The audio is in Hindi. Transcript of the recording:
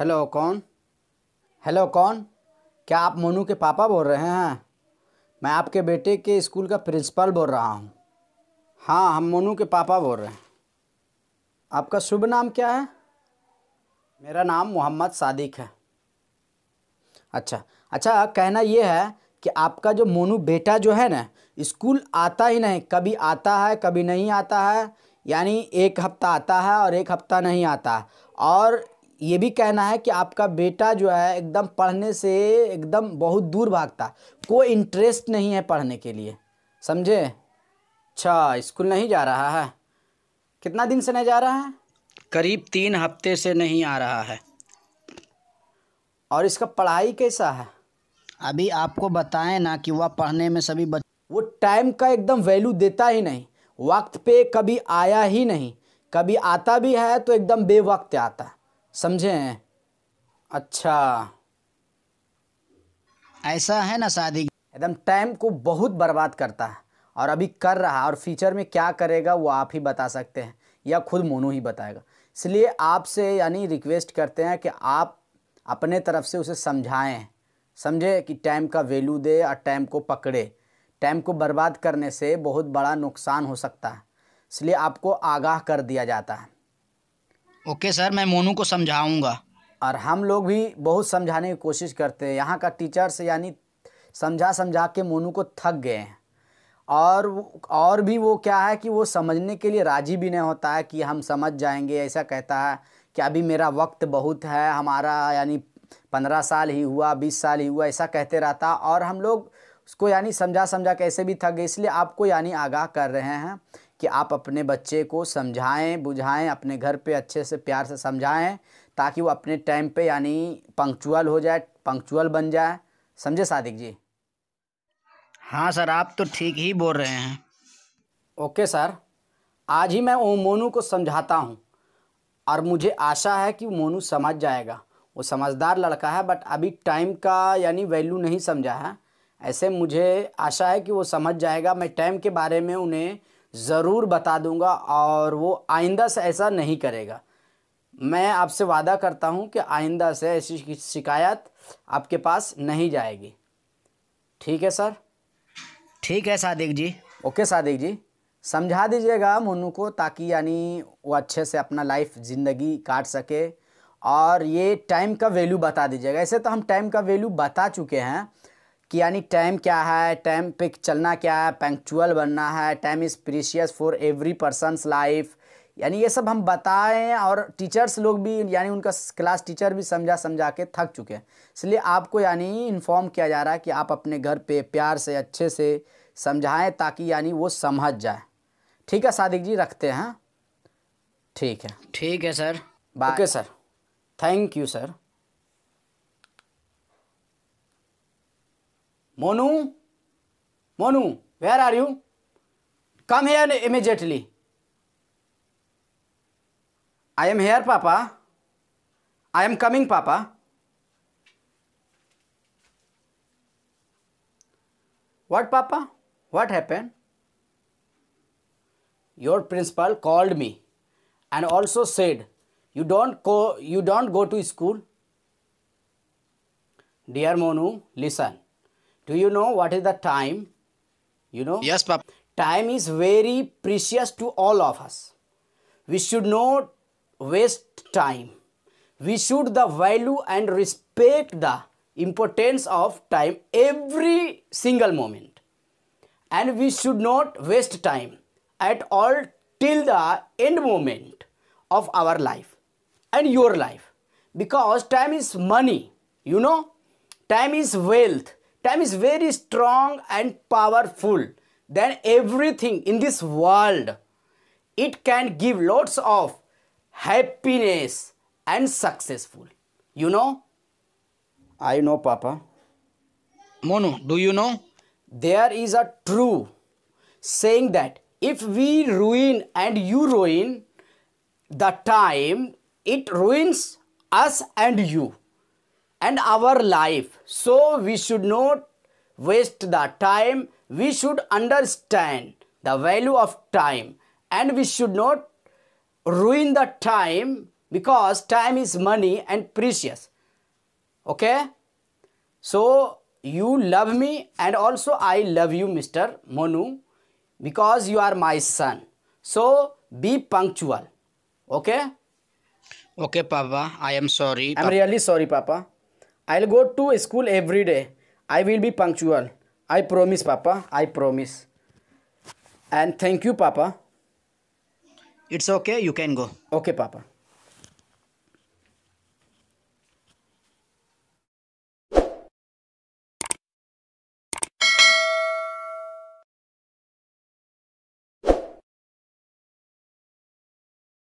हेलो कौन? क्या आप मोनू के पापा बोल रहे हैं? मैं आपके बेटे के स्कूल का प्रिंसिपल बोल रहा हूँ। हाँ, हम मोनू के पापा बोल रहे हैं। आपका शुभ नाम क्या है? मेरा नाम मोहम्मद सादिक है। अच्छा, कहना ये है कि आपका जो मोनू बेटा जो है ना, स्कूल आता ही नहीं, कभी आता है कभी नहीं आता है, यानी एक हफ्ता आता है और एक हफ्ता नहीं आता। और ये भी कहना है कि आपका बेटा जो है एकदम पढ़ने से एकदम बहुत दूर भागता, कोई इंटरेस्ट नहीं है पढ़ने के लिए, समझे? अच्छा, स्कूल नहीं जा रहा है। कितना दिन से नहीं जा रहा है? करीब 3 हफ्ते से नहीं आ रहा है। और इसका पढ़ाई कैसा है? अभी आपको बताएं ना कि वह पढ़ने में सभी वो टाइम का एकदम वैल्यू देता ही नहीं, वक्त पे कभी आया ही नहीं, कभी आता भी है तो एकदम बेवक्त आता है, समझें? अच्छा, ऐसा है ना सादिक, एकदम टाइम को बहुत बर्बाद करता है और अभी कर रहा है, और फ्यूचर में क्या करेगा वो आप ही बता सकते हैं या खुद मोनू ही बताएगा। इसलिए आपसे यानी रिक्वेस्ट करते हैं कि आप अपने तरफ से उसे समझाएं, समझे, कि टाइम का वैल्यू दे और टाइम को पकड़े। टाइम को बर्बाद करने से बहुत बड़ा नुकसान हो सकता है, इसलिए आपको आगाह कर दिया जाता है। ओके सर, मैं मोनू को समझाऊंगा। और हम लोग भी बहुत समझाने की कोशिश करते हैं, यहाँ का टीचर्स यानी समझा के मोनू को थक गए हैं, और भी वो क्या है कि वो समझने के लिए राजी भी नहीं होता है कि हम समझ जाएंगे। ऐसा कहता है कि अभी मेरा वक्त बहुत है, हमारा यानी 15 साल ही हुआ, 20 साल ही हुआ, ऐसा कहते रहता। और हम लोग उसको यानी समझा कैसे भी थक गए। इसलिए आपको यानी आगाह कर रहे हैं कि आप अपने बच्चे को समझाएं बुझाएं, अपने घर पे अच्छे से प्यार से समझाएं, ताकि वो अपने टाइम पे यानी पंक्चुअल हो जाए, पंक्चुअल बन जाए, समझे सादिक जी? हाँ सर, आप तो ठीक ही बोल रहे हैं। ओके सर, आज ही मैं मोनू को समझाता हूँ और मुझे आशा है कि मोनू समझ जाएगा। वो समझदार लड़का है, बट अभी टाइम का यानी वैल्यू नहीं समझा है। ऐसे मुझे आशा है कि वो समझ जाएगा। मैं टाइम के बारे में उन्हें ज़रूर बता दूंगा और वो आइंदा से ऐसा नहीं करेगा। मैं आपसे वादा करता हूं कि आइंदा से ऐसी शिकायत आपके पास नहीं जाएगी। ठीक है सर? ठीक है सादिक जी। ओके सादिक जी, समझा दीजिएगा मोनू को, ताकि यानी वो अच्छे से अपना लाइफ ज़िंदगी काट सके। और ये टाइम का वैल्यू बता दीजिएगा। ऐसे तो हम टाइम का वैल्यू बता चुके हैं कि यानी टाइम क्या है, टाइम पे चलना क्या है, पंक्चुअल बनना है, time is precious for every persons life, यानी ये सब हम बताएं। और टीचर्स लोग भी यानी उनका क्लास टीचर भी समझा के थक चुके हैं। इसलिए आपको यानी इन्फॉर्म किया जा रहा है कि आप अपने घर पे प्यार से अच्छे से समझाएं, ताकि यानी वो समझ जाए। ठीक है सादिक जी, रखते हैं। ठीक है sir, bye. Okay sir, thank you sir. Monu, where are you? Come here immediately. I am here, Papa. I am coming, Papa. What, Papa? What happened? Your principal called me and also said, you don't go to school. Dear Monu, listen. Do you know what is the time? You know? Yes, Papa. Time is very precious to all of us. We should not waste time. We should the value and respect the importance of time every single moment. And we should not waste time at all till the end moment of our life and your life. Because time is money, you know? Time is wealth. Time is very strong and powerful than everything in this world. It can give lots of happiness and successful. You know? I know, Papa. Monu, do you know? There is a true saying that if we ruin and you ruin the time, it ruins us and you. And our life. So we should not waste the time. We should understand the value of time, and we should not ruin the time because time is money and precious. Okay, so you love me and also I love you, Mr. Monu, because you are my son. So be punctual. Okay. Okay, Papa. I am sorry. I'm really sorry, Papa. I'll go to school every day. I will be punctual. I promise, Papa. I promise. And thank you, Papa. It's okay. You can go. Okay, Papa.